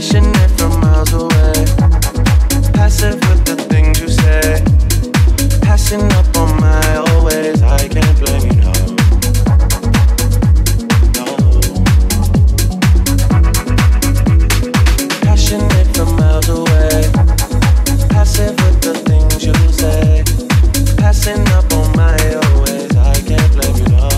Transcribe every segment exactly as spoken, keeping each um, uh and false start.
passionate from miles away. Passive with the things you say. Passing up on my always. I can't blame you, no. No. Passionate from miles away. Passive with the things you say. Passing up on my always. I can't blame you, no.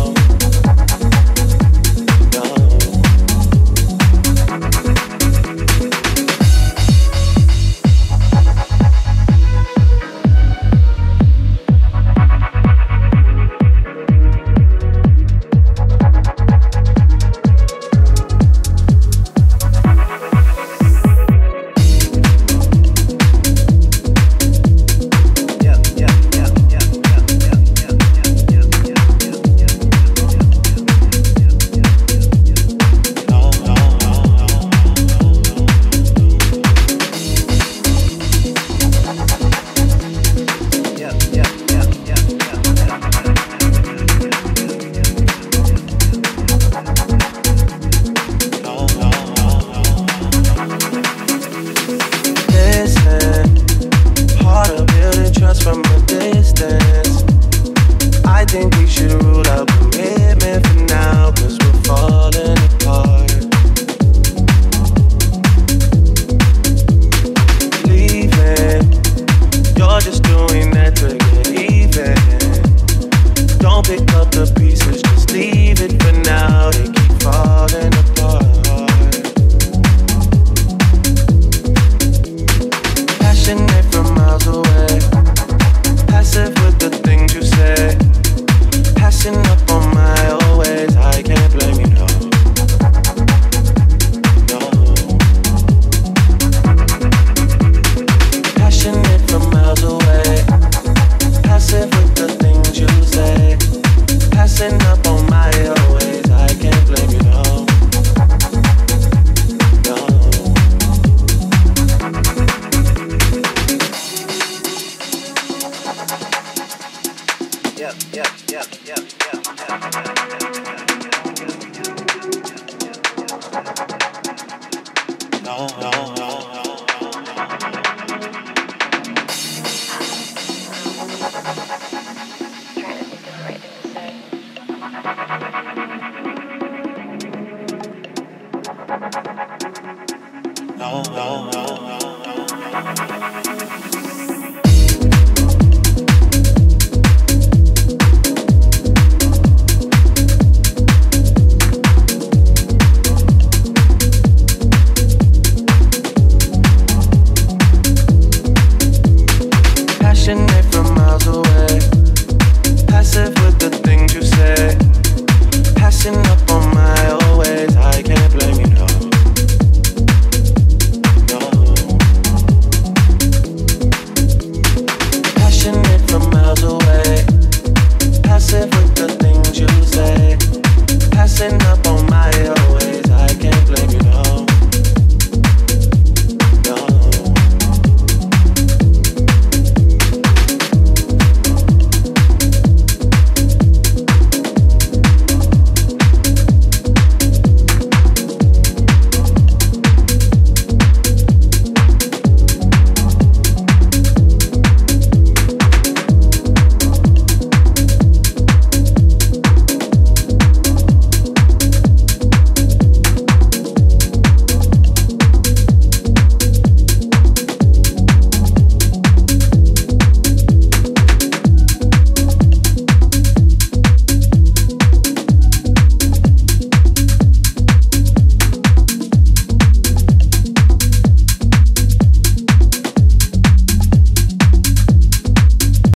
No, no, no.